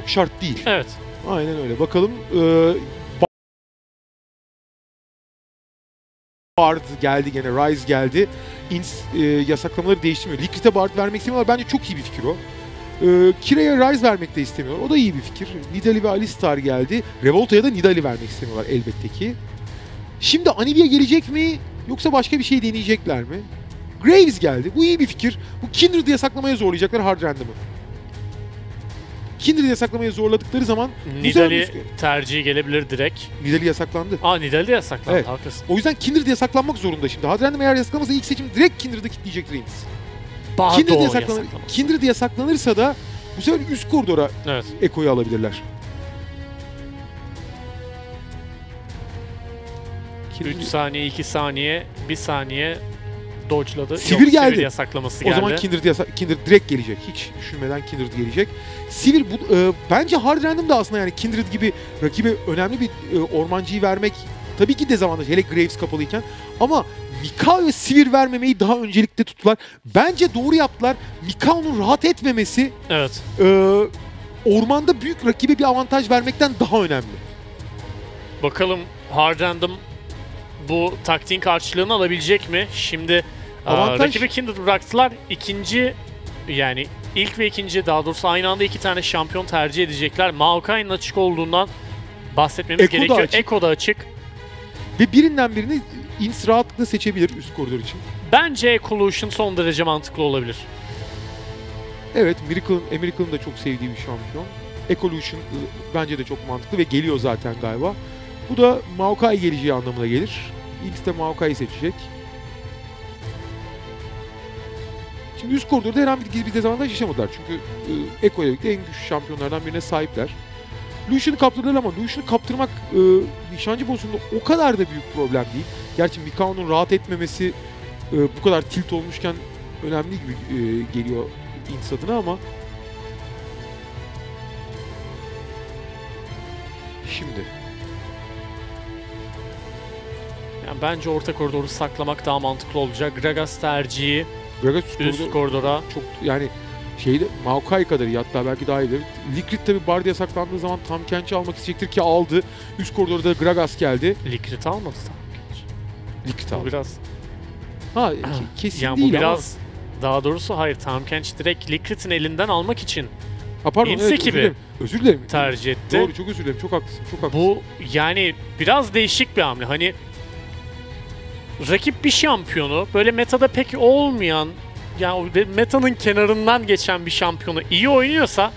çok şart değil. Evet. Aynen öyle. Bakalım. Bard geldi gene. Rise geldi. Yasaklamaları değiştirmiyor. Liquid'e Bard vermek istemiyorlar. Bence çok iyi bir fikir o. Kira'ya Rise vermek de istemiyorlar. O da iyi bir fikir. Nidalee ve Alistar geldi. Revolta'ya da Nidalee vermek istemiyorlar elbette ki. Şimdi Anivia gelecek mi? Yoksa başka bir şey deneyecekler mi? Graves geldi. Bu iyi bir fikir. Bu Kindred'i yasaklamaya zorlayacaklar Hard Random'ı. Kindred'i yasaklamaya zorladıkları zaman... Nidalee tercihi gelebilir direkt. Nidalee yasaklandı. Aa, Nidalee yasaklandı. Evet. Haklısın. O yüzden Kindred'i yasaklanmak zorunda şimdi. Hard Random eğer yasaklamasa ilk seçim direkt Kindred'i kitleyecek Reigns. Kindred'i yasaklanırsa da bu sefer üst koridora evet. Ekko'yu alabilirler. 3 saniye, 2 saniye, 1 saniye dodge'ladı. Sivir yok, geldi. Sivir yasaklaması geldi. O zaman Kindred direkt gelecek. Hiç düşünmeden Kindred gelecek. Sivir bu, bence Hard Random da aslında yani Kindred gibi rakibe önemli bir ormancıyı vermek tabii ki dezavantaj. Hele Graves kapalıyken. Ama Mikau ve Sivir vermemeyi daha öncelikte tuttular. Bence doğru yaptılar. Mikau'nun rahat etmemesi evet. Ormanda büyük rakibe bir avantaj vermekten daha önemli. Bakalım Hard Random bu taktiğin karşılığını alabilecek mi? Şimdi rakibi Kindred bıraktılar. İkinci yani ilk ve ikinci daha doğrusu aynı anda iki tane şampiyon tercih edecekler. Maokai'nin açık olduğundan bahsetmemiz Ekko gerekiyor. Ekko da açık. Ve birinden birini INTZ rahatlıkla seçebilir üst koridor için. Bence Ekko'nun son derece mantıklı olabilir. Evet, Miracle'ın da çok sevdiği bir şampiyon. Ekko'nun bence de çok mantıklı ve geliyor zaten galiba. Bu da Maokai geleceği anlamına gelir. İlk de Maokai'yi seçecek. Şimdi üst koridorda herhangi bir dezavantaj yaşamadılar. Çünkü Ekko'ya birlikte en güçlü şampiyonlardan birine sahipler. Lucian'ı kaptırdılar ama Lucian'ı kaptırmak nişancı bossunda o kadar da büyük problem değil. Gerçi Mikau'nun rahat etmemesi bu kadar tilt olmuşken önemli gibi geliyor INTZ adına ama şimdi yani bence orta koridoru saklamak daha mantıklı olacak. Gragas tercihi üst koridora çok yani şeyde Maokai kadar iyi hatta belki daha iyidir. Likrit tabi Bard'a saklandığı zaman Tahm Kench'i almak isteyecektir ki aldı. Üst koridorda Gragas geldi. Likrit almadı Likrit aldı. Bu biraz kesin yani değil bu biraz ama. Daha doğrusu hayır Tahm Kench direkt Likrit'in elinden almak için özür dilerim. Tercih etti. Doğru çok özür dilerim çok haklısın. Bu yani biraz değişik bir hamle hani rakip bir şampiyonu, böyle metada pek olmayan, yani metanın kenarından geçen bir şampiyonu iyi oynuyorsa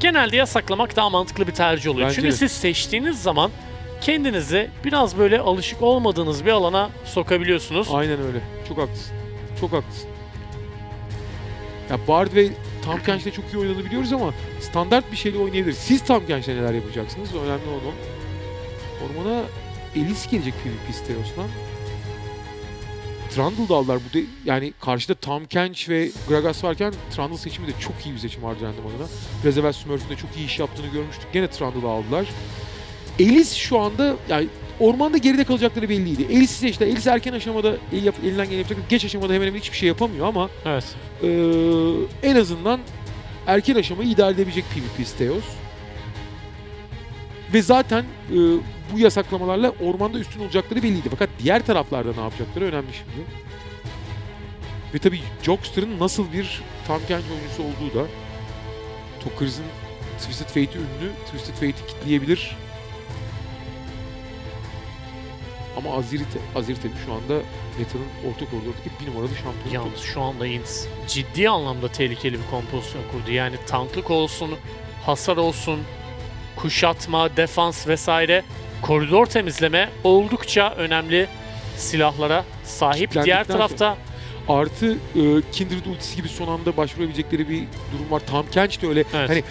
genelde yasaklamak daha mantıklı bir tercih oluyor. Bence çünkü siz seçtiğiniz zaman kendinizi biraz böyle alışık olmadığınız bir alana sokabiliyorsunuz. Aynen öyle. Çok haklısın. Çok haklısın. Ya Bard ve Tahm Kench'le çok iyi oynadığını biliyoruz ama standart bir şeyle oynayabilir. Siz Tahm Kench'le neler yapacaksınız? Önemli olan o. Ormana Elise gelecek PvP istiyorsan. Trundle da aldılar. Bu da yani karşıda Tahm Kench ve Gragas varken Trundle seçimi de çok iyi bir seçim Hard Random adına. Biraz evvel Smurf'ün de çok iyi iş yaptığını görmüştük. Gene Trundle'ı aldılar. Elise şu anda yani ormanda geride kalacakları belliydi. Elise seçti. Elise erken aşamada elinden gelen yapacak. Geç aşamada hemen hemen hiçbir şey yapamıyor ama evet. En azından erken aşamayı idare edebilecek PvP istiyoruz. Ve zaten bu yasaklamalarla ormanda üstün olacakları belliydi. Fakat diğer taraflarda ne yapacakları önemli şimdi. Ve tabii Jockster'ın nasıl bir Tahm Kench oyuncusu olduğu da Tockers'ın Twisted Fate'i ünlü, Twisted Fate'i kitleyebilir. Ama Azir tabii şu anda Meta'nın orta koridordaki bir numaralı şampiyonu. Yalnız şu anda INTZ ciddi anlamda tehlikeli bir kompozisyon kurdu. Yani tanklık olsun, hasar olsun, kuşatma, defans vesaire koridor temizleme oldukça önemli silahlara sahip. Diğer tarafta artı Kindred ultisi gibi son anda başvurabilecekleri bir durum var. Tahm Kench de öyle. Evet. Hani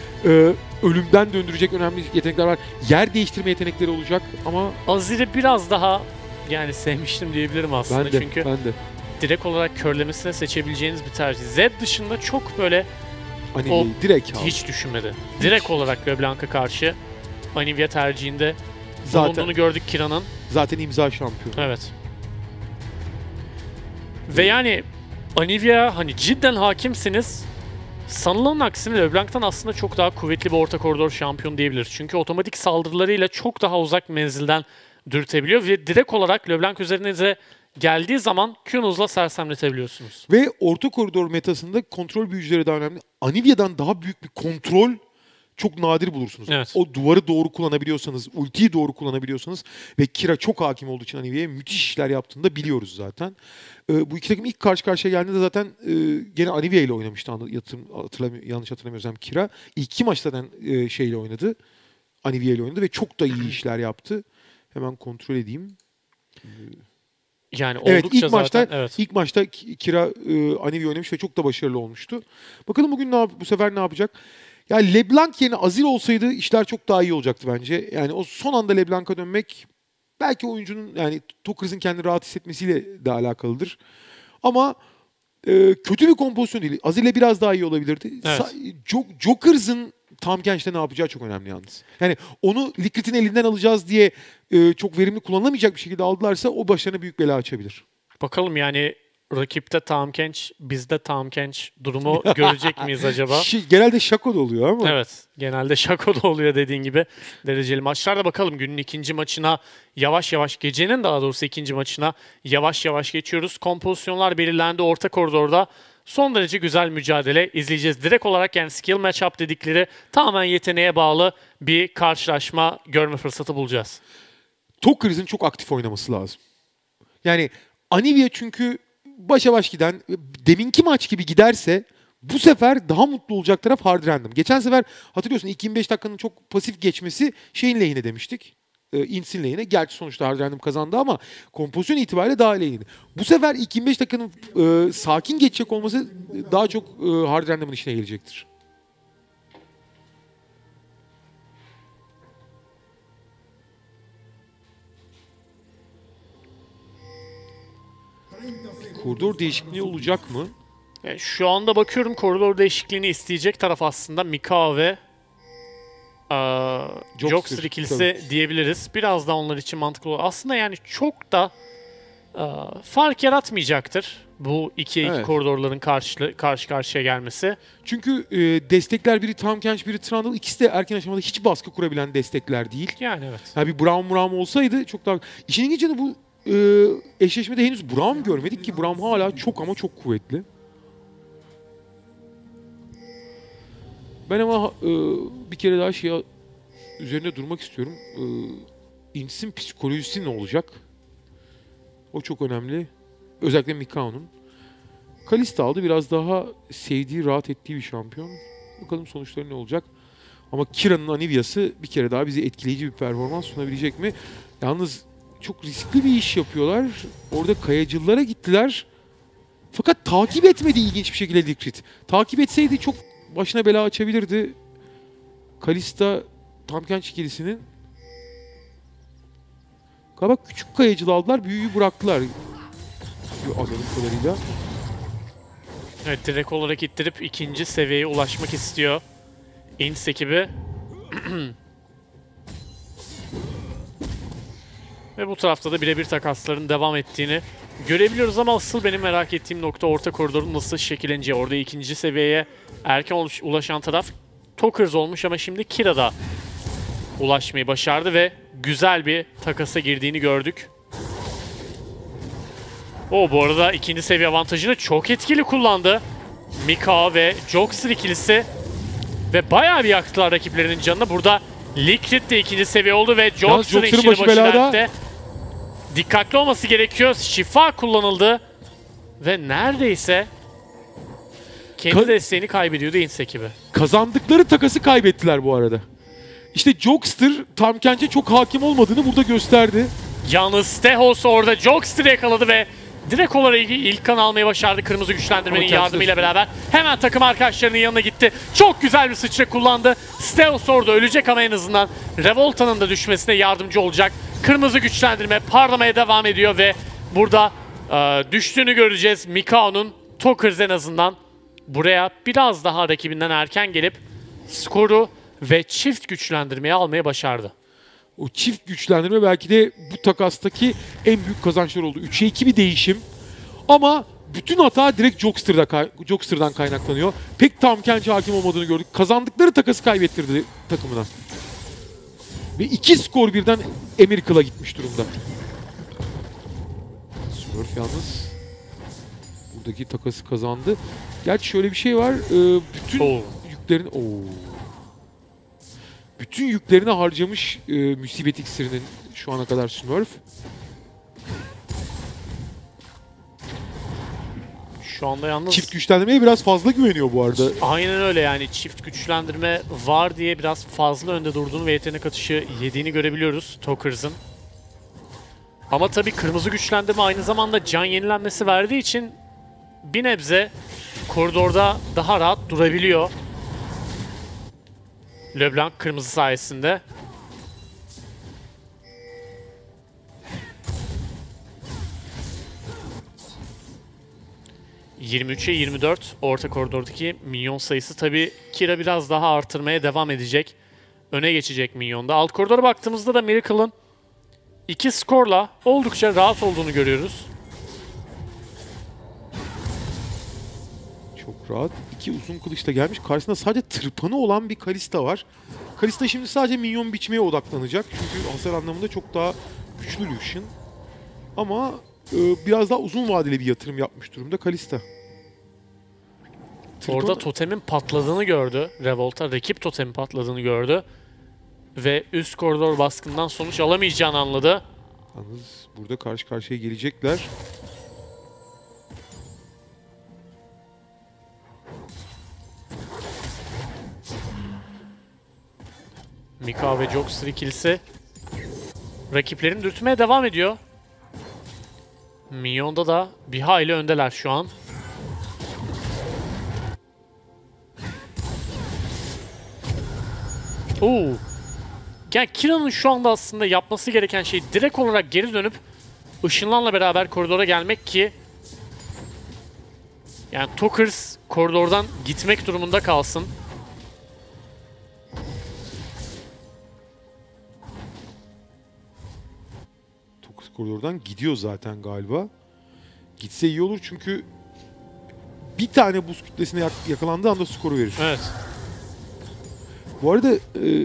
ölümden döndürecek önemli yetenekler var. Yer değiştirme yetenekleri olacak ama Azir'i biraz daha yani sevmiştim diyebilirim aslında. Çünkü direkt olarak körlemesine seçebileceğiniz bir tercih. Zed dışında çok böyle Anivia direkt hiç düşünmedi. Direkt olarak Leblanc'a karşı Anivia tercihinde bulunduğunu gördük Kira'nın. Zaten imza şampiyonu. Evet. Ve yani Anivia hani cidden hakimsiniz. Sanılanın aksine Leblanc'tan aslında çok daha kuvvetli bir orta koridor şampiyonu diyebiliriz. Çünkü otomatik saldırılarıyla çok daha uzak menzilden dürtebiliyor ve direkt olarak Leblanc üzerinize geldiği zaman Q'nun hızla sersemletebiliyorsunuz. Ve orta koridor metasında kontrol büyücüleri daha önemli. Anivia'dan daha büyük bir kontrol çok nadir bulursunuz. Evet. O duvarı doğru kullanabiliyorsanız, ultiyi doğru kullanabiliyorsanız ve Kira çok hakim olduğu için Anivia'ya müthiş işler yaptığını da biliyoruz zaten. Bu iki takım ilk karşı karşıya geldiğinde zaten gene Anivia ile oynamıştı. Yanlış hatırlamıyorsam Kira. İlk iki maçta şeyle oynadı. Anivia ile oynadı ve çok da iyi işler yaptı. Hemen kontrol edeyim. Yani evet, oldukça ilk maçta Kira Anivia oynamış ve çok da başarılı olmuştu. Bakalım bugün bu sefer ne yapacak? Ya yani Leblanc yerine Azir olsaydı işler çok daha iyi olacaktı bence. Yani o son anda Leblanc'a dönmek belki oyuncunun, yani Tockers'ın kendini rahat hissetmesiyle de alakalıdır. Ama kötü bir kompozisyon değil. Azir'le biraz daha iyi olabilirdi. Evet. Jockers'ın Tahm Kench'te ne yapacağı çok önemli yalnız. Yani onu Likriti'nin elinden alacağız diye çok verimli kullanılamayacak bir şekilde aldılarsa o başlarına büyük bela açabilir. Bakalım yani rakipte Tahm Kench, bizde Tahm Kench durumu görecek miyiz acaba? Genelde şako da oluyor ama. Evet, genelde şako da oluyor dediğin gibi. Dereceli maçlarda bakalım günün ikinci maçına yavaş yavaş, gecenin daha doğrusu ikinci maçına yavaş yavaş geçiyoruz. Kompozisyonlar belirlendi orta koridorda. Son derece güzel mücadele izleyeceğiz. Direkt olarak yani skill matchup dedikleri tamamen yeteneğe bağlı bir karşılaşma görme fırsatı bulacağız. Tockers'ın çok aktif oynaması lazım. Yani Anivia çünkü başa baş giden, deminki maç gibi giderse bu sefer daha mutlu olacak taraf Hard Random. Geçen sefer hatırlıyorsun ilk 25 dakikanın çok pasif geçmesi şeyin lehine demiştik. İnsin lehine. Gerçi sonuçta Hard Random kazandı ama kompozisyon itibariyle daha lehine. Bu sefer ilk 25 dakikanın sakin geçecek olması daha çok Hard Random'ın işine gelecektir. Koridor değişikliği olacak mı? Yani şu anda bakıyorum koridor değişikliğini isteyecek taraf aslında Mikau ve Jockster ikilisi diyebiliriz. Biraz da onlar için mantıklı olur. Aslında yani çok da fark yaratmayacaktır bu iki koridorların karşı karşıya gelmesi. Çünkü destekler biri Tahm Kench, biri Trundle. İkisi de erken aşamada hiç baskı kurabilen destekler değil. Yani evet. Yani bir Braum olsaydı çok daha... İşin ilginci bu eşleşmede henüz Braum görmedik ki Braum hala çok ama çok kuvvetli. Ben ama bir kere daha şey üzerinde durmak istiyorum. İntis'in psikolojisi ne olacak? O çok önemli. Özellikle Mikau'nun. Kalista aldı. Biraz daha sevdiği, rahat ettiği bir şampiyon. Bakalım sonuçları ne olacak? Ama Kira'nın Anivia'sı bir kere daha bize etkileyici bir performans sunabilecek mi? Yalnız çok riskli bir iş yapıyorlar. Orada kayacılılara gittiler. Fakat takip etmedi ilginç bir şekilde Likrit. Takip etseydi çok başına bela açabilirdi. Kalista Tahm Kench ikilisinin. Galiba küçük kayacılı aldılar. Büyüğü bıraktılar. Anladığım kadarıyla. Evet, direkt olarak ittirip ikinci seviyeye ulaşmak istiyor INTZ ekibi. Ve bu tarafta da birebir takasların devam ettiğini görebiliyoruz ama asıl benim merak ettiğim nokta orta koridorun nasıl şekilleneceği. Orada ikinci seviyeye erken ulaşan taraf Tockers olmuş ama şimdi Kira da ulaşmayı başardı ve güzel bir takasa girdiğini gördük. Bu arada ikinci seviye avantajını çok etkili kullandı. Mikau ve Jockster ikilisi ve bayağı bir yaktılar rakiplerinin canını. Burada Liquid de ikinci seviye oldu ve Jockster'ın işini başına etti. Dikkatli olması gerekiyor. Şifa kullanıldı. Ve neredeyse kendi desteğini kaybediyordu INTZ ekibi. Kazandıkları takası kaybettiler bu arada. İşte Jockster Tahm Kench'e çok hakim olmadığını burada gösterdi. Yalnız Tehos orada Jockster'ı yakaladı ve direkt olarak ilk kan almayı başardı. Kırmızı güçlendirmenin yardımıyla beraber. Hemen takım arkadaşlarının yanına gitti. Çok güzel bir sıçra kullandı. Steos orada ölecek ama en azından Revolta'nın da düşmesine yardımcı olacak. Kırmızı güçlendirme parlamaya devam ediyor ve burada düştüğünü göreceğiz. Mikau'nun Tockers en azından buraya biraz daha rakibinden erken gelip skoru ve çift güçlendirmeyi almayı başardı. O çift güçlendirme belki de bu takastaki en büyük kazançlar oldu. 3'e 2 bir değişim. Ama bütün hata direkt Jockster'dan kaynaklanıyor. Pek Tahm Kench'e hakim olmadığını gördük. Kazandıkları takası kaybettirdi takımına. Ve 2 skor birden Miracle'a gitmiş durumda. Smurf yalnız buradaki takası kazandı. Gerçi şöyle bir şey var. Bütün yüklerini harcamış musibet iksirinin şu ana kadar Smurf. Şu anda yalnız çift güçlendirmeye biraz fazla güveniyor bu arada. Aynen öyle, yani çift güçlendirme var diye biraz fazla önde durduğunu ve yetenek atışı yediğini görebiliyoruz Tockers'ın. Ama tabii kırmızı güçlendirme aynı zamanda can yenilenmesi verdiği için bir nebze koridorda daha rahat durabiliyor. Leblanc kırmızı sayesinde. ...23'e 24 orta koridordaki minyon sayısı. Tabii Kira biraz daha artırmaya devam edecek. Öne geçecek minyonda. Alt koridora baktığımızda da Miracle'ın 2 skorla oldukça rahat olduğunu görüyoruz. Çok rahat. 2 uzun kılıçla gelmiş. Karşısında sadece tırpanı olan bir Kalista var. Kalista şimdi sadece minyon biçmeye odaklanacak. Çünkü hasar anlamında çok daha güçlü Lucian. Ama biraz daha uzun vadeli bir yatırım yapmış durumda Kalista. Orada totemin patladığını gördü. Revolta rakip totemin patladığını gördü. Ve üst koridor baskından sonuç alamayacağını anladı. Yalnız burada karşı karşıya gelecekler. Mikau ve Jockster ikilisi rakiplerini dürtmeye devam ediyor. Minyon'da da bir hayli öndeler şu an. Yani Kira'nın şu anda aslında yapması gereken şey direkt olarak geri dönüp ışınlanla beraber koridora gelmek ki yani Tockers koridordan gitmek durumunda kalsın. Koridordan gidiyor zaten galiba. Gitse iyi olur çünkü bir tane buz kütlesine yakalandığı anda skoru verir. Evet. Bu arada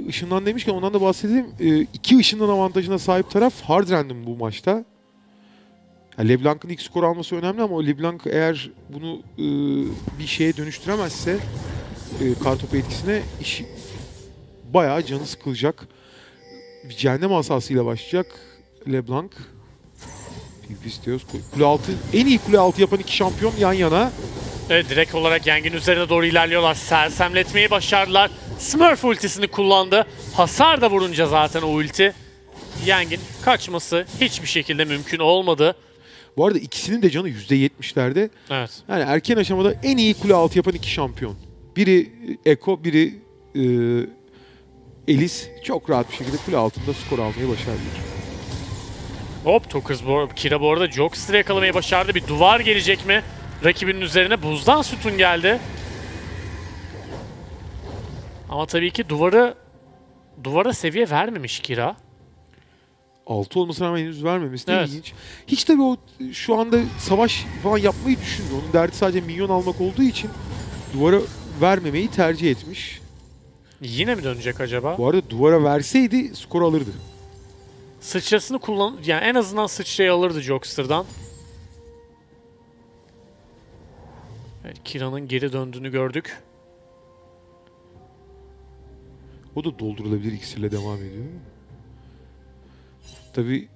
ışından demişken ondan da bahsedeyim. 2 ışından avantajına sahip taraf Hard Random bu maçta. Yani Leblanc'ın ilk skoru alması önemli ama Leblanc eğer bunu bir şeye dönüştüremezse kartopu etkisine iş bayağı canı sıkılacak. Bir cehennem asasıyla başlayacak. Leblanc. PvP istiyoruz. Kule altı, en iyi kule altı yapan 2 şampiyon yan yana. Evet, direkt olarak Yang'in üzerine doğru ilerliyorlar. Sersemletmeyi başardılar. Smurf ultisini kullandı. Hasar da vurunca zaten o ulti. Yang'in kaçması hiçbir şekilde mümkün olmadı. Bu arada ikisinin de canı %70'lerde. Evet. Yani erken aşamada en iyi kule altı yapan 2 şampiyon. Biri Ekko, biri Elise. Çok rahat bir şekilde kule altında skor almayı başardılar. Hop, Tockers Kira bu arada Jockster'ı yakalamayı başardı. Bir duvar gelecek mi? Rakibinin üzerine buzdan sütun geldi. Ama tabii ki duvara seviye vermemiş Kira. 6 olmasına rağmen henüz vermemiş. Ne evet. İlginç. Hiç tabii o şu anda savaş falan yapmayı düşünmüyor. Onun derdi sadece minyon almak olduğu için duvara vermemeyi tercih etmiş. Yine mi dönecek acaba? Bu arada duvara verseydi skor alırdı. Sıçrasını kullan, yani en azından sıçrayı alırdı Jockster'dan. Evet, Kira'nın geri döndüğünü gördük. O da doldurulabilir iksirle devam ediyor. Tabii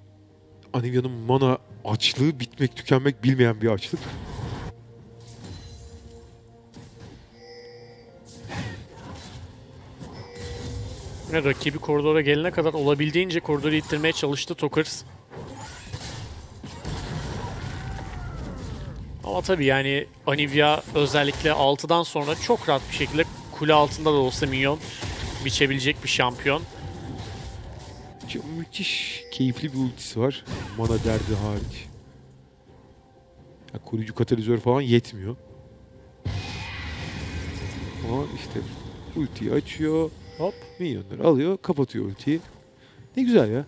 Anivia'nın mana açlığı bitmek tükenmek bilmeyen bir açlık. Rakibi koridora gelene kadar olabildiğince koridoru ittirmeye çalıştı Tockers. Ama tabii yani Anivia özellikle 6'dan sonra çok rahat bir şekilde kule altında da olsa minyon biçebilecek bir şampiyon. Çok müthiş keyifli bir ultisi var. Mana derdi hariç. Ya, koruyucu katalizör falan yetmiyor. Ama işte ultiyi açıyor. Hop, milyonları alıyor, kapatıyor ultiyi. Ne güzel ya.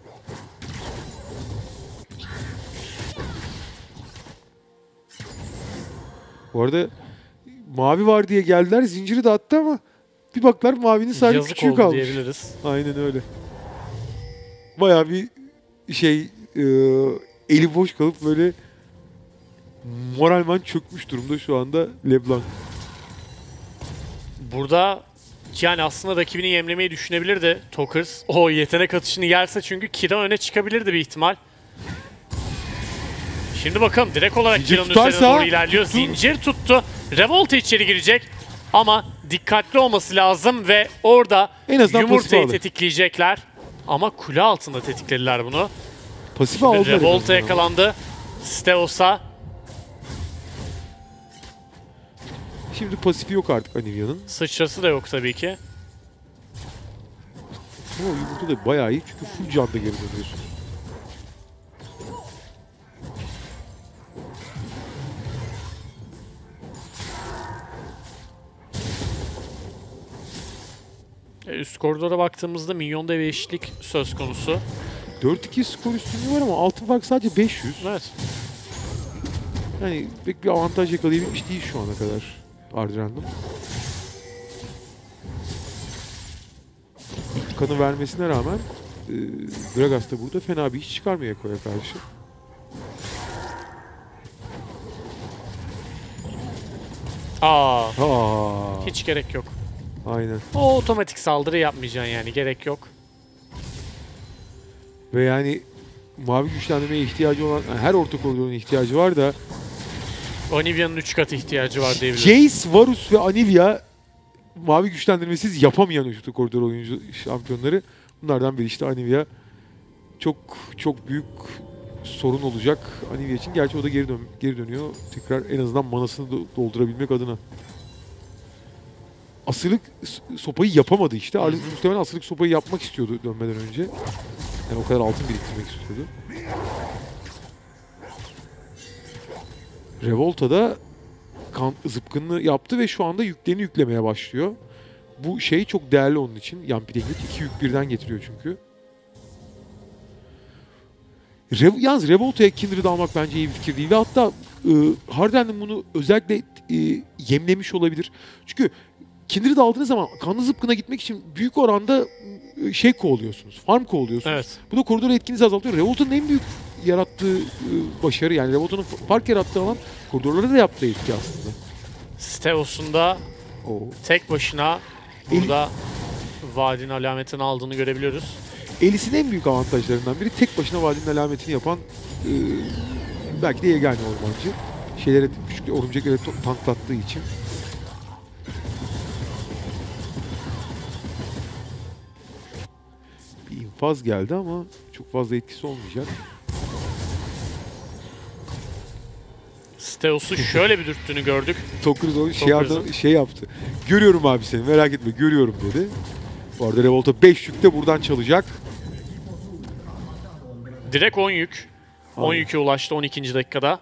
Bu arada mavi var diye geldiler, zinciri de attı ama bir baklar mavinin sadece yazık küçüğü kalmış. Diyebiliriz. Aynen öyle. Bayağı bir şey eli boş kalıp böyle moralman çökmüş durumda şu anda Leblanc. Burada yani aslında rakibini yemlemeyi düşünebilirdi Tockers. O yetenek atışını yerse çünkü Kira öne çıkabilirdi bir ihtimal. Şimdi bakalım direkt olarak zincir Kira'nın tutarsa, üzerine doğru ilerliyor. Tuttu. Zincir tuttu. Revolta içeri girecek ama dikkatli olması lazım ve orada yumurtayı tetikleyecekler. Ama kule altında tetiklediler bunu. Pasif aldı. Revolta yakalandı. Steos'a. Şimdi pasifi yok artık Anivia'nın. Sıçrası da yok tabii ki. Ama yumurta da bayağı iyi çünkü full canda geri dönüyorsun. Üst koridora baktığımızda milyonda ve eşitlik söz konusu. 4-2 skor üstünlüğü var ama altın fark sadece 500. Evet. Yani pek bir avantaj yakalayabilmiş değil şu ana kadar Hard Random. Kanı vermesine rağmen Gragas da burada fena bir iş çıkarmıyor Ekko'ya karşı. Hiç gerek yok. Aynen. O otomatik saldırı yapmayacaksın yani, gerek yok. Ve yani mavi güçlendirmeye ihtiyacı olan, yani her orta koridorun ihtiyacı var da Anivia'nın 3 katı ihtiyacı var diyebilirim. Jace, Varus ve Anivia mavi güçlendirmesiz yapamayan orta koridor oyuncu şampiyonları. Bunlardan biri işte Anivia. Çok büyük sorun olacak Anivia için. Gerçi o da geri dönüyor. Tekrar en azından manasını doldurabilmek adına. Asırlık sopayı yapamadı işte. Muhtemelen asırlık sopayı yapmak istiyordu dönmeden önce. Yani o kadar altın biriktirmek istiyordu. Revolta'da zıpkınını yaptı ve şu anda yüklerini yüklemeye başlıyor. Bu şey çok değerli onun için. Yampidenglik 2 yük birden getiriyor çünkü. Yalnız Revolta'ya Kindred almak bence iyi bir fikir değil. Ve hatta Hard Random bunu özellikle yemlemiş olabilir. Çünkü Kindred'i aldığınız zaman kanlı zıpkına gitmek için büyük oranda şey kovalıyorsunuz, farm kovalıyorsunuz. Evet. Bu da koridor etkinizi azaltıyor. Revolta'nın en büyük yarattığı başarı, yani Revolta'nın fark yarattığı alan koridorlara da yaptığı etki aslında. Steos'un da tek başına burada vadinin alametini aldığını görebiliyoruz. Elise'in en büyük avantajlarından biri tek başına vadinin alametini yapan belki de yegane ormancı. Şeylere, küçük örümceklere tanklattığı için. Faz geldi ama çok fazla etkisi olmayacak. Steos'u şöyle bir dürttüğünü gördük. Tockers onu şey yaptı. Görüyorum abi seni, merak etme, görüyorum dedi. Bu arada Revolta 5 yükte buradan çalacak. Direkt 10 yük. 10 yüke ulaştı 12. dakikada.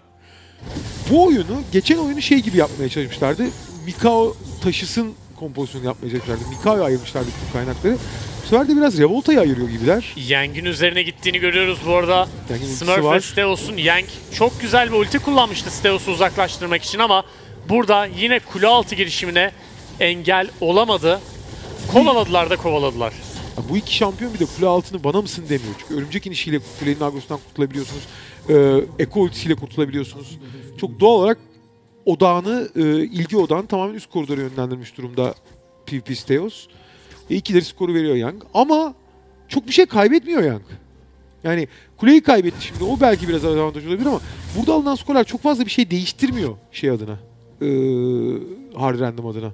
Bu oyunu, geçen oyunu şey gibi yapmaya çalışmışlardı. Mikau taşısın kompozisyonu yapmaya çalışmışlardı. Mikau'ya ayırmışlardı bu kaynakları. Bu sefer de biraz Revolta'ya ayırıyor gibiler. Yang'in üzerine gittiğini görüyoruz bu arada. Smurf ve Steos'un Yang çok güzel bir ulti kullanmıştı Steos'u uzaklaştırmak için ama burada yine kule altı girişimine engel olamadı. Kovaladılar da kovaladılar. Ya bu iki şampiyon bir de kule altını bana mısın demiyor. Çünkü örümcek inişiyle kulenin agrosundan kurtulabiliyorsunuz. Ekko ultisiyle kurtulabiliyorsunuz. Çok doğal olarak odağını, ilgi odağını tamamen üst koridora yönlendirmiş durumda PvP Steos. İkileri skoru veriyor Yang ama çok bir şey kaybetmiyor Yang. Yani kuleyi kaybetti şimdi, o belki biraz avantaj olabilir ama burada alınan skorlar çok fazla bir şey değiştirmiyor şey adına, Hard Random adına.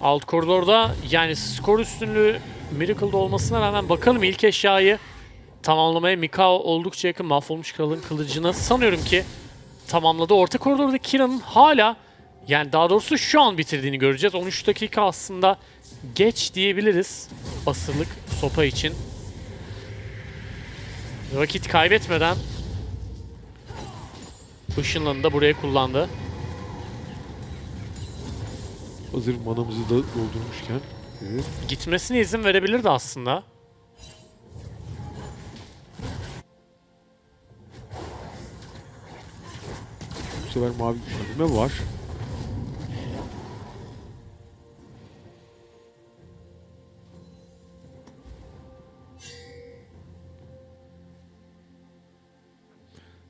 Alt koridorda yani skor üstünlüğü Miracle'da olmasına rağmen bakalım ilk eşyayı tamamlamaya Mikau oldukça yakın. Mahvolmuş kralın kılıcını sanıyorum ki tamamladı. Orta koridorda Kira'nın hala, yani daha doğrusu şu an bitirdiğini göreceğiz. 13 dakika aslında geç diyebiliriz asırlık sopa için. Vakit kaybetmeden ışınlarını da buraya kullandı. Hazır manamızı da doldurmuşken. Evet. Gitmesine izin verebilirdi aslında. Bu sefer mavi güçlendirme var.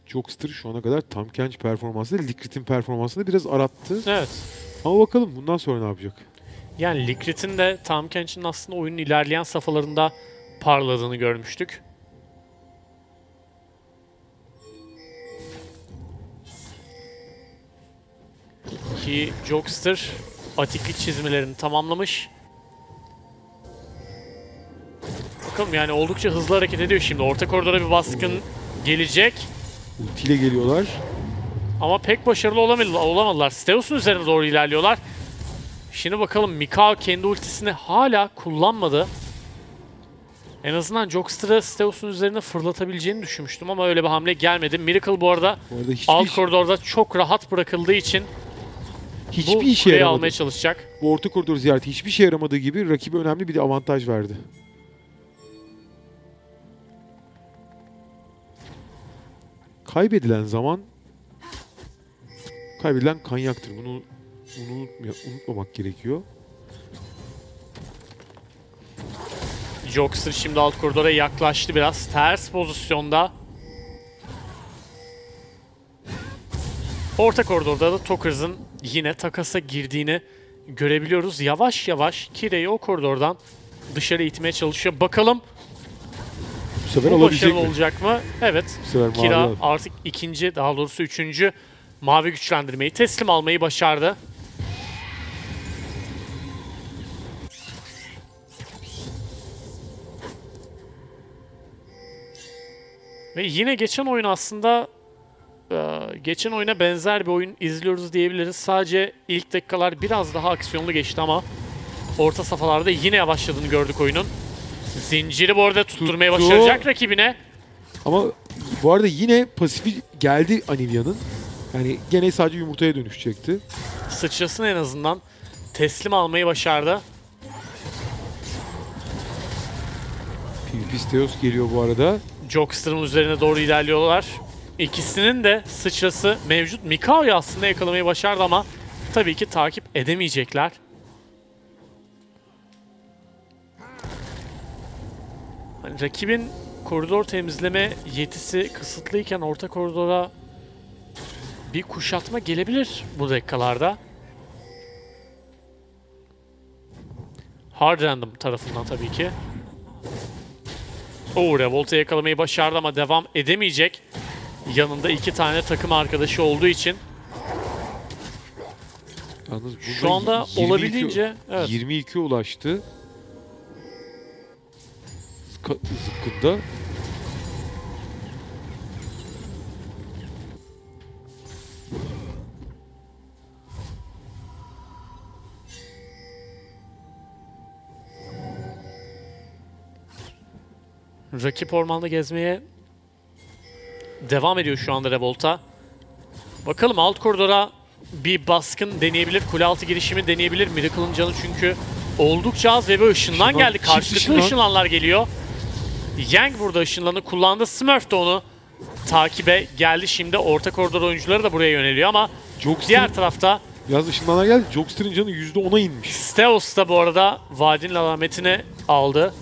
Jockster şu ana kadar Tahm Kench performansıyla Likrit'in performansını biraz arattı. Evet. Ama bakalım bundan sonra ne yapacak? Yani Likrit'in de Tahm Kench'in aslında oyunun ilerleyen safhalarında parladığını görmüştük. Ki Jockster atikli çizmelerini tamamlamış. Bakalım yani oldukça hızlı hareket ediyor şimdi. Orta koridora bir baskın gelecek. Ultiyle geliyorlar. Ama pek başarılı olamadılar. Steos'un üzerine doğru ilerliyorlar. Şimdi bakalım Mikau kendi ultisini hala kullanmadı. En azından Jockster'ı Steos'un üzerine fırlatabileceğini düşünmüştüm ama öyle bir hamle gelmedi. Miracle bu arada alt koridorda çok rahat bırakıldığı için hiçbir işe yaramadı. Almaya çalışacak. Bu orta koridor ziyareti hiçbir şey yaramadığı gibi rakibe önemli bir avantaj verdi. Kaybedilen zaman, kaybedilen kanyaktır. Bunu unutmamak gerekiyor. Jockster şimdi alt koridora yaklaştı biraz. Ters pozisyonda. Orta koridorda da Tockers'ın yine takasa girdiğini görebiliyoruz. Yavaş yavaş Kira'yı o koridordan dışarı itmeye çalışıyor. Bakalım. Bu sefer başarılı olacak mı? Evet. Kira artık üçüncü mavi güçlendirmeyi teslim almayı başardı. Ve yine geçen oyun aslında geçen oyuna benzer bir oyun izliyoruz diyebiliriz. Sadece ilk dakikalar biraz daha aksiyonlu geçti ama orta safhalarda yine yavaşladığını gördük oyunun. Zinciri bu arada tutturmaya başaracak rakibine. Ama bu arada yine pasifi geldi Anivia'nın. Yani gene sadece yumurtaya dönüşecekti. Sıçrasını en azından teslim almayı başardı. Pisteos geliyor bu arada. Jockster'ın üzerine doğru ilerliyorlar. İkisinin de sıçrası mevcut. Mikau'yu aslında yakalamayı başardı ama tabii ki takip edemeyecekler. Rakibin koridor temizleme yetisi kısıtlıyken orta koridora bir kuşatma gelebilir bu dakikalarda. Hard Random tarafından tabii ki. Revolta yakalamayı başardı ama devam edemeyecek. Yanında iki tane takım arkadaşı olduğu için. Şu anda olabildiğince... Evet. 22 ulaştı. Zıkkında. Rakip ormanda gezmeye devam ediyor şu anda Revolta. Bakalım alt koridora bir baskın deneyebilir, kule altı girişimi deneyebilir. Miracle'ın canı çünkü oldukça az ve bir ışınlan geldi. Karşılıklı ışınlanlar geliyor. Yang burada ışınlanı kullandı. Smurf de onu takibe geldi. Şimdi orta koridor oyuncuları da buraya yöneliyor ama Jockster, diğer tarafta... Biraz ışınlanlar geldi. Jockster'ın canı %10'a inmiş. Steos da bu arada vadinin alametini aldı.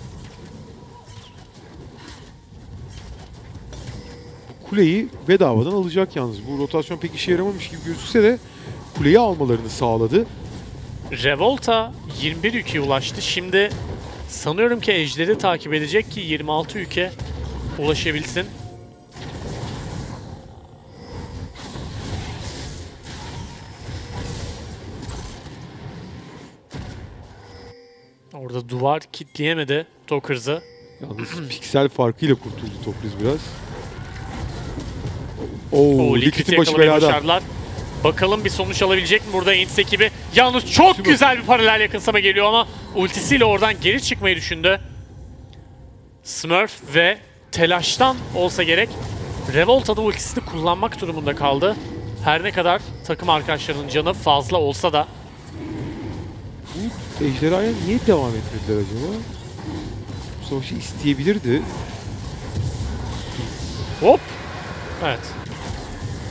Kuleyi bedavadan alacak yalnız. Bu rotasyon pek işe yaramamış gibi gözükse de kuleyi almalarını sağladı. Revolta 21 ülkeye ulaştı. Şimdi... Sanıyorum ki Ejder'i takip edecek ki 26 ülke ulaşabilsin. Orada duvar kitleyemedi Tockers'ı. Yalnız piksel farkıyla kurtuldu Tockers biraz. Liquid'i başı belada. Bakalım bir sonuç alabilecek mi burada INTZ ekibi? Yalnız çok güzel bir paralel yakınsama geliyor ama ultisiyle oradan geri çıkmayı düşündü. Smurf ve telaştan olsa gerek Revolta'da ultisini kullanmak durumunda kaldı. Her ne kadar takım arkadaşlarının canı fazla olsa da. Bu ejderhaya niye devam etmediler acaba? Bu savaşı isteyebilirdi. Hop! Evet.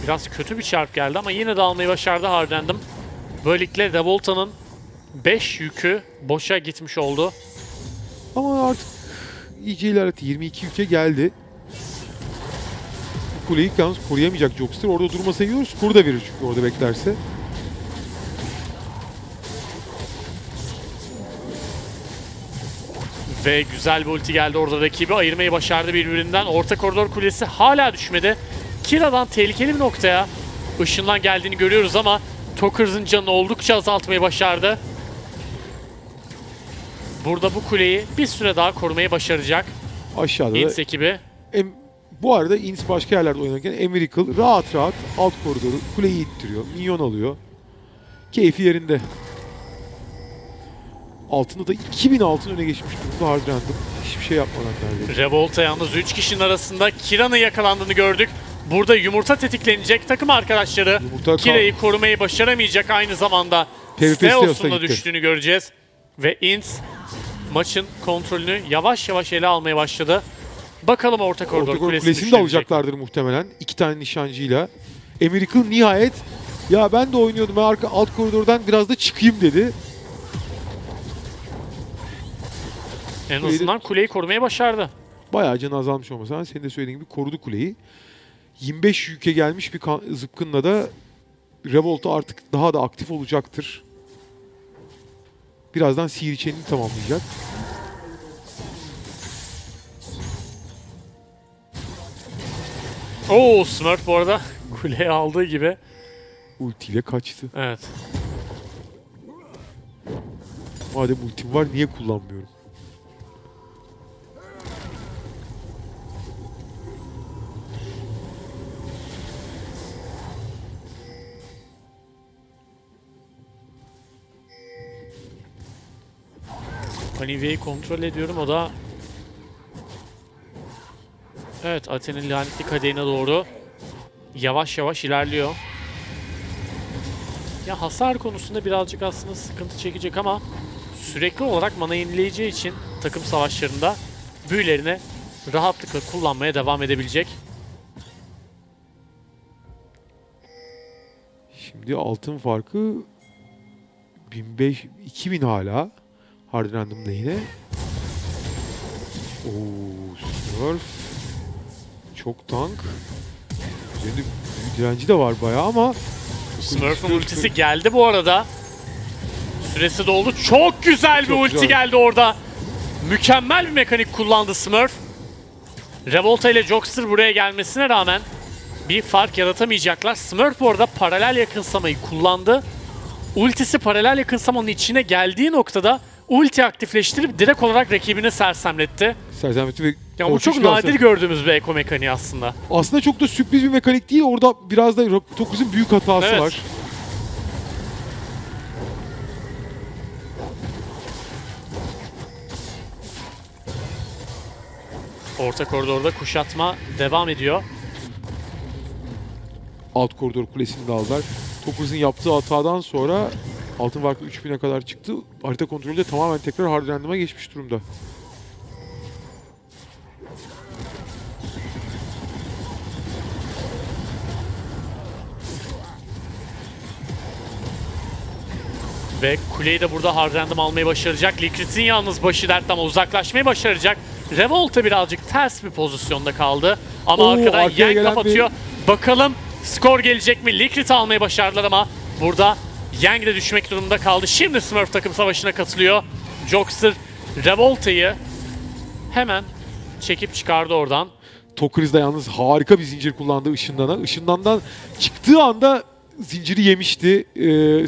Biraz kötü bir çarp geldi ama yine de almayı başardı Hard Random. Böylelikle Revolta'nın 5 yükü boşa gitmiş oldu. Ama artık iyice ilerletti. 22 yüke geldi. Bu kuleyi yalnız koruyamayacak Jockster. Orada durmasa iyi olur. Skoru da verir çünkü orada beklerse. Ve güzel bir ulti geldi. Orada rakibi ayırmayı başardı birbirinden. Orta koridor kulesi hala düşmedi. Kira'dan tehlikeli bir noktaya ışından geldiğini görüyoruz ama Tockers'ın canını oldukça azaltmayı başardı. Burada bu kuleyi bir süre daha korumayı başaracak. Aşağıda INTZ ekibi. Bu arada INTZ başka yerlerde oynarken Miracle rahat rahat alt koridoru kuleyi ittiriyor. Minyon alıyor. Keyfi yerinde. Altında da 2000 altın öne geçmiş durumda Hard Random. Hiçbir şey yapmadan neredeyse. Revolta yalnız 3 kişinin arasında Kira'nın yakalandığını gördük. Burada yumurta tetiklenecek. Takım arkadaşları Kira'yı korumayı başaramayacak. Aynı zamanda Steos'un da düştüğünü göreceğiz. Ve INTZ maçın kontrolünü yavaş yavaş ele almaya başladı. Bakalım orta koridor kulesini de alacaklardır muhtemelen. 2 tane nişancıyla. Miracle nihayet ya ben de oynuyordum. Ben arka alt koridordan biraz da çıkayım dedi. En azından kuleyi korumaya başardı. Bayağı canı azalmış olmasına. Senin de söylediğin gibi korudu kuleyi. 25 yüke gelmiş bir zıpkınla da Revolta artık daha da aktif olacaktır. Birazdan sihir çenini tamamlayacak. Oo, Smurf bu arada kuleye aldığı gibi ultiyle kaçtı. Evet. Madem ultim var niye kullanmıyorum? Anivia'yı kontrol ediyorum, o da... Evet, Athene'nin lanetli kadehine doğru yavaş yavaş ilerliyor. Ya hasar konusunda birazcık aslında sıkıntı çekecek ama sürekli olarak mana yenileyeceği için takım savaşlarında büyülerini rahatlıkla kullanmaya devam edebilecek. Şimdi altın farkı 2000 hala. Hard Random'da yine. Ooo, Smurf. Çok tank. Üzerinde direnci de var bayağı ama... Smurf'un ultisi geldi bu arada. Süresi doldu. Çok güzel bir ulti geldi orada. Mükemmel bir mekanik kullandı Smurf. Revolta ile Jockster buraya gelmesine rağmen bir fark yaratamayacaklar. Smurf orada paralel yakınsamayı kullandı. Ultisi paralel yakınsamanın içine geldiği noktada ulti aktifleştirip direkt olarak rakibini sersemletti. Sersemletti ve... Ya bu çok nadir gördüğümüz bir Ekko mekaniği aslında. Aslında çok da sürpriz bir mekanik değil. Orada biraz da Tockuz'un büyük hatası var. Orta koridorda kuşatma devam ediyor. Alt koridor kulesini de aldılar. Tockuz'un yaptığı hatadan sonra... Altın farkı 3000'e kadar çıktı. Harita kontrolü de tamamen tekrar Hard Random'a geçmiş durumda. Ve kuleyi de burada Hard Random almayı başaracak. Likriti'nin yalnız başı dertte ama uzaklaşmayı başaracak. Revolta birazcık ters bir pozisyonda kaldı. Ama arkadan Yang kapatıyor. Bakalım skor gelecek mi? Likriti almayı başardılar ama burada... Yang de düşmek durumunda kaldı. Şimdi Smurf takım savaşına katılıyor. Jockster Revolta'yı hemen çekip çıkardı oradan. Tockers da yalnız harika bir zincir kullandı Işından'a. Işından'dan çıktığı anda zinciri yemişti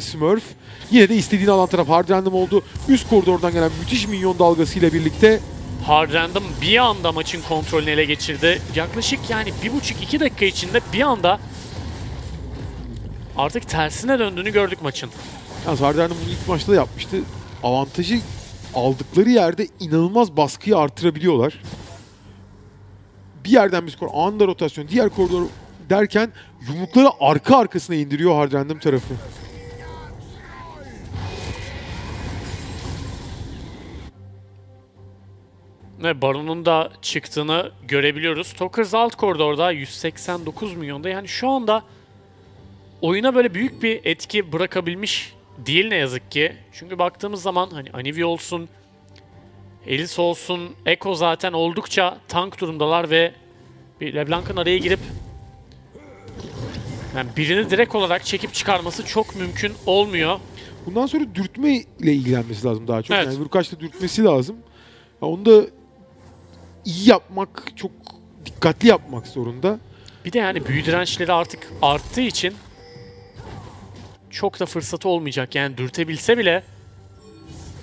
Smurf. Yine de istediğini alan taraf Hard Random oldu. Üst koridordan gelen müthiş minyon dalgasıyla birlikte Hard Random bir anda maçın kontrolünü ele geçirdi. Yaklaşık yani 1,5-2 dakika içinde bir anda artık tersine döndüğünü gördük maçın. Yani Hard Random bunu ilk maçta da yapmıştı. Avantajı aldıkları yerde inanılmaz baskıyı artırabiliyorlar. Bir yerden bir skor, anında rotasyon, diğer koridor derken yumrukları arka arkasına indiriyor Hard Random tarafı. Ve Baron'un da çıktığını görebiliyoruz. Tockers alt koridorda 189 milyonda, yani şu anda oyuna böyle büyük bir etki bırakabilmiş değil ne yazık ki. Çünkü baktığımız zaman hani Anivia olsun, Elise olsun, Ekko zaten oldukça tank durumdalar ve bir Leblanc'ın araya girip yani birini direkt olarak çekip çıkarması çok mümkün olmuyor. Bundan sonra dürtme ile ilgilenmesi lazım daha çok. Evet. Yani vurkaçla dürtmesi lazım. Yani onu da iyi yapmak, çok dikkatli yapmak zorunda. Bir de yani büyü dirençleri artık arttığı için çok da fırsatı olmayacak. Yani dürtebilse bile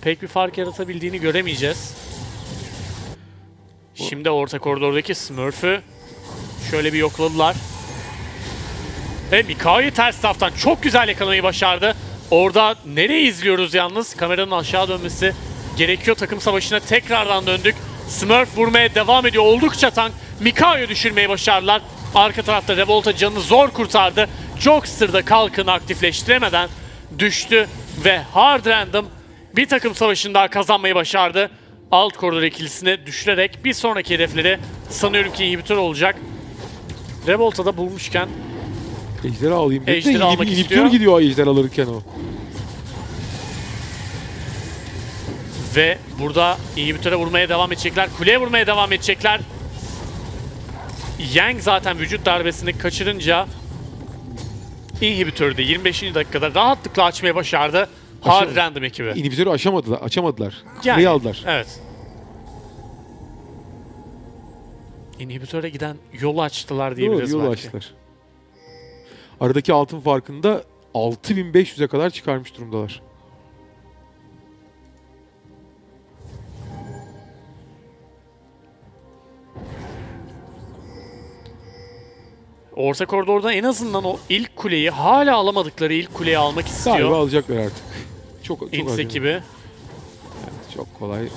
pek bir fark yaratabildiğini göremeyeceğiz. Şimdi orta koridordaki Smurf'ü şöyle bir yokladılar. Ve Mikau'yu ters taraftan çok güzel yakalamayı başardı. Orada nereyi izliyoruz yalnız? Kameranın aşağı dönmesi gerekiyor. Takım savaşına tekrardan döndük. Smurf vurmaya devam ediyor. Oldukça tank. Mikau'yu düşürmeyi başardılar. Arka tarafta Revolta canını zor kurtardı. Jockster da kalkını aktifleştiremeden düştü. Ve Hard Random bir takım savaşını daha kazanmayı başardı. Alt koridor ikilisine düşürerek bir sonraki hedefleri sanıyorum ki inhibitor olacak. Revolta'da bulmuşken Ejder'i alayım. Ejder'i almak istiyor. İnhibitor gidiyor Ejder alırken o. Ve burada inhibitöre vurmaya devam edecekler. Kuleye vurmaya devam edecekler. Yang zaten vücut darbesini kaçırınca inhibitörü de 25. dakikada rahatlıkla açmaya başardı. Hard Random ekibi. İnhibitörü açamadılar. Kuleyi aldılar. Evet. İnhibitöre giden yolu açtılar diyebiliriz belki. Yolu açtılar. Aradaki altın farkında 6500'e kadar çıkarmış durumdalar. Orta koridorda en azından o ilk kuleyi, hala alamadıkları ilk kuleyi almak istiyor. Galiba alacaklar artık. Çok INTZ ekibi. Evet, çok kolay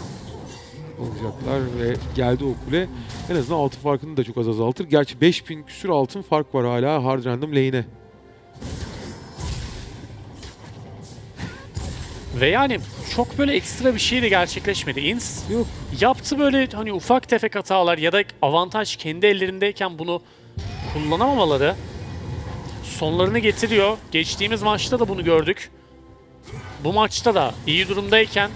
olacaklar ve geldi o kule. En azından altın farkını da çok az azaltır. Gerçi 5000 küsür altın fark var hala Hard Random lane'e. Ve yani çok böyle ekstra bir şey de gerçekleşmedi. INTZ yok. Yaptı böyle hani ufak tefek hatalar ya da avantaj kendi ellerindeyken bunu kullanamamaları sonlarını getiriyor. Geçtiğimiz maçta da bunu gördük. Bu maçta da iyi durumdayken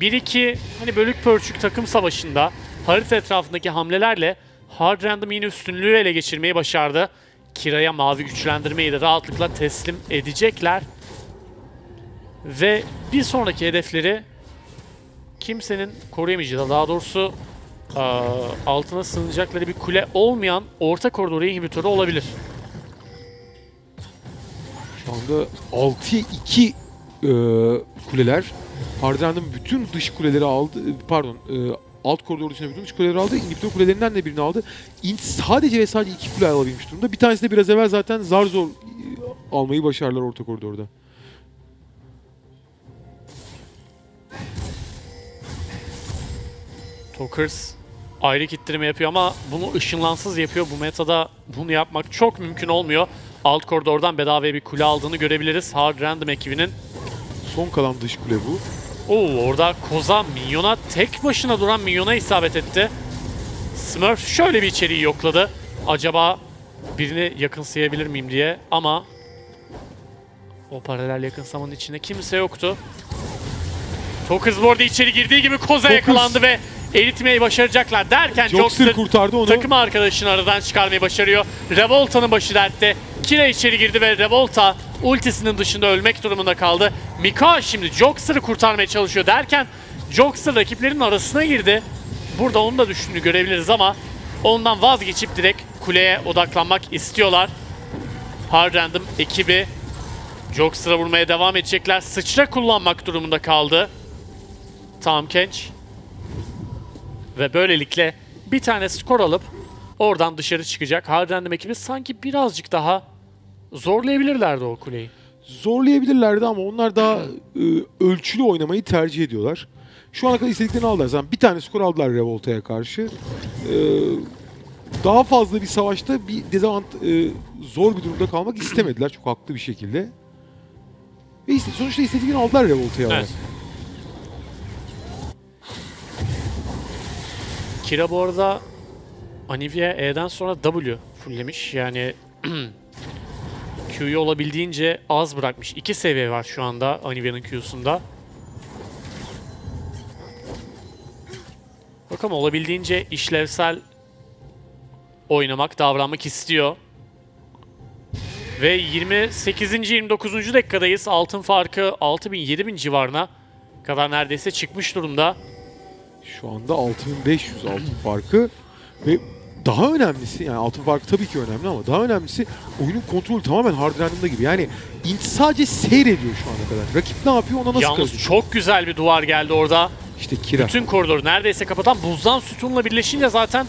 1-2 hani bölük pörçük takım savaşında harita etrafındaki hamlelerle Hard Random yine üstünlüğü ele geçirmeyi başardı. Kira'ya mavi güçlendirmeyi de rahatlıkla teslim edecekler. Ve bir sonraki hedefleri kimsenin koruyamayacağı, daha doğrusu altına sığınacakları bir kule olmayan orta koridor inhibitörü olabilir. Şu anda 6-2 kuleler. Hard Random bütün dış kuleleri aldı. Pardon, alt koridor dışında bütün dış kuleleri aldı. İnhibitör kulelerinden de birini aldı. INTZ sadece ve sadece 2 kule alabilmiş durumda. Bir tanesi de biraz evvel zaten zar zor almayı başardılar orta koridorda. Tockers ayrı ittirme yapıyor ama bunu ışınlansız yapıyor. Bu metada bunu yapmak çok mümkün olmuyor. Alt koridordan bedavaya bir kule aldığını görebiliriz Hard Random ekibinin. Son kalan dış kule bu. Oo, orada Koza Minyon'a, tek başına duran Minyon'a isabet etti. Smurf şöyle bir içeriği yokladı. Acaba birini yakınsayabilir miyim diye ama o paralel yakınsamanın içinde kimse yoktu. Tockers bu arada içeri girdiği gibi Koza yakalandı ve eritmeyi başaracaklar derken Jockster kurtardı onu. Takım arkadaşını aradan çıkarmayı başarıyor. Revolta'nın başı dertte. Kira içeri girdi ve Revolta ultisinin dışında ölmek durumunda kaldı. Mikau şimdi Jockster'ı kurtarmaya çalışıyor derken Jockster rakiplerinin arasına girdi. Burada onu da düşündüğünü görebiliriz ama ondan vazgeçip direkt kuleye odaklanmak istiyorlar. Hard Random ekibi Jockster'a vurmaya devam edecekler. Sıçra kullanmak durumunda kaldı Tahm Kench. Ve böylelikle bir tane skor alıp oradan dışarı çıkacak. Hard Random ekibi sanki birazcık daha zorlayabilirlerdi o kuleyi. Zorlayabilirlerdi ama onlar daha ölçülü oynamayı tercih ediyorlar. Şu ana kadar istediklerini aldılar. Zaten bir tane skor aldılar Revolta'ya karşı. Daha fazla bir savaşta bir zor bir durumda kalmak istemediler çok haklı bir şekilde. Ve sonuçta istediklerini aldılar Revolta'ya. Evet. Kira bu arada Anivia E'den sonra W fullemiş. Yani Q'yu olabildiğince az bırakmış. 2 seviye var şu anda Anivia'nın Q'sunda. Bakalım olabildiğince işlevsel oynamak, davranmak istiyor. Ve 28. 29. dakikadayız. Altın farkı 6000-7000 civarına kadar neredeyse çıkmış durumda. Şu anda 6500 altın farkı ve daha önemlisi, yani altın farkı tabii ki önemli ama daha önemlisi oyunun kontrolü tamamen Hard Random'da gibi. Yani INTZ sadece seyrediyor şu ana kadar. Rakip ne yapıyor, ona nasıl kalıyor? Yalnız kalacak? Çok güzel bir duvar geldi orada. İşte Kira. Bütün koridoru neredeyse kapatan buzdan sütunla birleşince zaten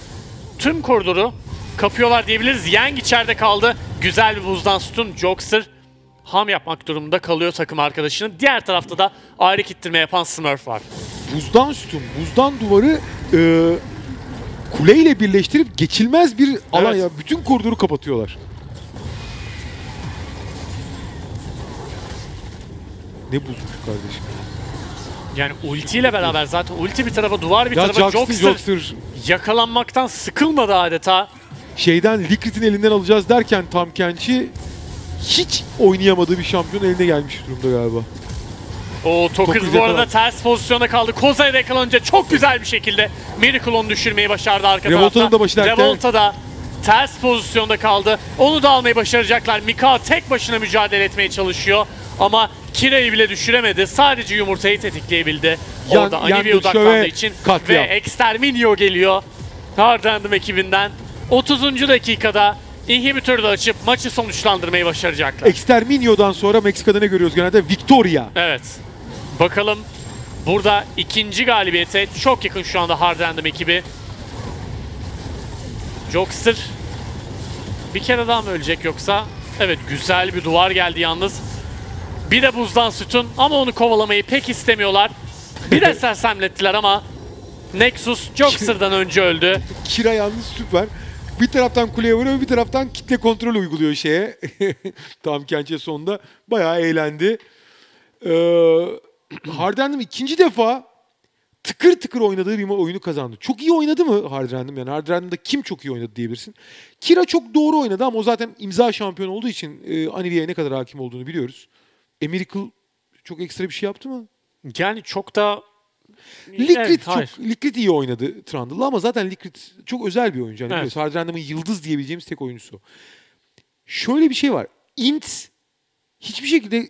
tüm koridoru kapıyorlar diyebiliriz. Yang içeride kaldı. Güzel bir buzdan sütun. Jockster ham yapmak durumunda kalıyor takım arkadaşının. Diğer tarafta da ayrı kittirme yapan Smurf var. Buzdan sütun, buzdan duvarı kuleyle birleştirip geçilmez bir alan, evet. Ya bütün koridoru kapatıyorlar. Ne buzmuş kardeşim. Yani ultiyle beraber zaten ulti bir tarafa, duvar bir tarafa, Jockster yakalanmaktan sıkılmadı adeta. Şeyden, Likriti'nin elinden alacağız derken Tahm Kench'i hiç oynayamadığı bir şampiyon eline gelmiş durumda galiba. O Tockers bu arada ters pozisyonda kaldı. Koza'ya da yakalanınca çok güzel bir şekilde Miracle onu düşürmeyi başardı arka tarafta. Revolta da ters pozisyonda kaldı. Onu da almayı başaracaklar. Mikau tek başına mücadele etmeye çalışıyor ama Kira'yı bile düşüremedi. Sadece yumurtayı tetikleyebildi. Orada Anivia odaklandığı için ve Exterminio geliyor Hard Random ekibinden. 30. dakikada inhibitörü de açıp maçı sonuçlandırmayı başaracaklar. Exterminio'dan sonra Meksika'da ne görüyoruz genelde? Victoria. Evet. Bakalım burada ikinci galibiyete çok yakın şu anda Hard Random ekibi. Jockster bir kere daha mı ölecek yoksa? Evet, güzel bir duvar geldi yalnız. Bir de buzdan sütun ama onu kovalamayı pek istemiyorlar. Bir de sersemlettiler ama Nexus Jockster'dan önce öldü. Kira yalnız süper. Bir taraftan kuleye vuruyor, bir taraftan kitle kontrol uyguluyor şeye. Tahm Kench'e sonunda bayağı eğlendi. Hard Random ikinci defa tıkır tıkır oynadığı bir oyunu kazandı. Çok iyi oynadı mı Hard Random? Yani Hard Random'da kim çok iyi oynadı diyebilirsin. Kira çok doğru oynadı ama o zaten imza şampiyonu olduğu için Anivia'ya ne kadar hakim olduğunu biliyoruz. Miracle çok ekstra bir şey yaptı mı? Yani çok da... Liquid iyi oynadı Trundle'la ama zaten Liquid çok özel bir oyuncu. Yani evet. Hard Random'ın yıldız diyebileceğimiz tek oyuncusu. Şöyle bir şey var. INTZ hiçbir şekilde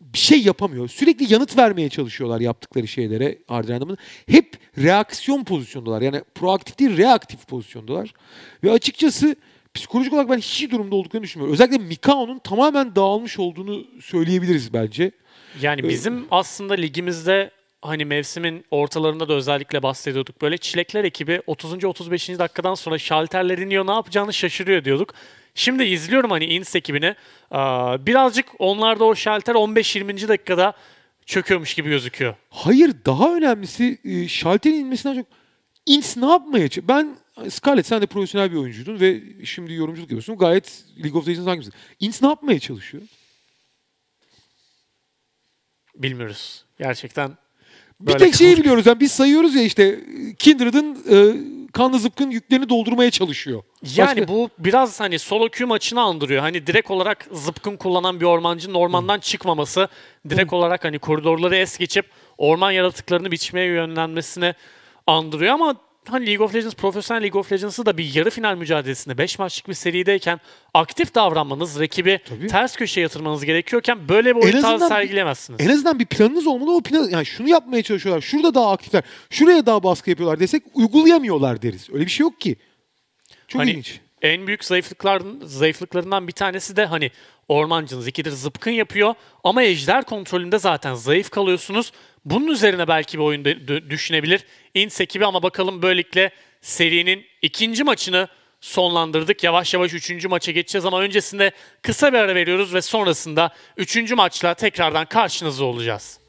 bir şey yapamıyor. Sürekli yanıt vermeye çalışıyorlar yaptıkları şeylere Hard Random'ın. Hep reaksiyon pozisyondalar. Yani proaktif değil, reaktif pozisyondalar. Ve açıkçası psikolojik olarak ben hiç durumda olduklarını düşünmüyorum. Özellikle Mikau'nun tamamen dağılmış olduğunu söyleyebiliriz bence. Yani bizim aslında ligimizde hani mevsimin ortalarında da özellikle bahsediyorduk. Böyle çilekler ekibi 30. 35. dakikadan sonra şalterler iniyor, ne yapacağını şaşırıyor diyorduk. Şimdi izliyorum hani INTZ ekibini. Birazcık onlarda o şalter 15-20. dakikada çöküyormuş gibi gözüküyor. Hayır, daha önemlisi şalterin inmesinden çok INTZ ne yapmaya çalışıyor? Ben Scarlett, sen de profesyonel bir oyuncuydun ve şimdi yorumculuk yapıyorsun. Gayet League of Legends hangisi? INTZ ne yapmaya çalışıyor? Bilmiyoruz. Gerçekten böyle bir tek şeyi biliyoruz, yani biz sayıyoruz ya işte Kindred'ın kanlı zıpkın yüklerini doldurmaya çalışıyor. Yani bu biraz hani solo queue maçını andırıyor. Hani direkt olarak zıpkın kullanan bir ormancının ormandan çıkmaması, direkt olarak hani koridorları es geçip orman yaratıklarını biçmeye yönlenmesine andırıyor ama hani League of Legends, profesyonel League of Legends'ı da bir yarı final mücadelesinde 5 maçlık bir serideyken aktif davranmanız, rakibi ters köşeye yatırmanız gerekiyorken böyle bir oyun tarzı sergileyemezsiniz. En azından bir planınız olmalı. O plan, yani şunu yapmaya çalışıyorlar, şurada daha aktifler, şuraya daha baskı yapıyorlar desek uygulayamıyorlar deriz. Öyle bir şey yok ki. Çok hani ilginç. En büyük zayıflıklarından bir tanesi de hani ormancınız 2'dir zıpkın yapıyor ama ejder kontrolünde zaten zayıf kalıyorsunuz. Bunun üzerine belki bir oyun düşünebilir INTZ ekibi ama bakalım böylelikle serinin ikinci maçını sonlandırdık. Yavaş yavaş üçüncü maça geçeceğiz ama öncesinde kısa bir ara veriyoruz ve sonrasında üçüncü maçla tekrardan karşınızda olacağız.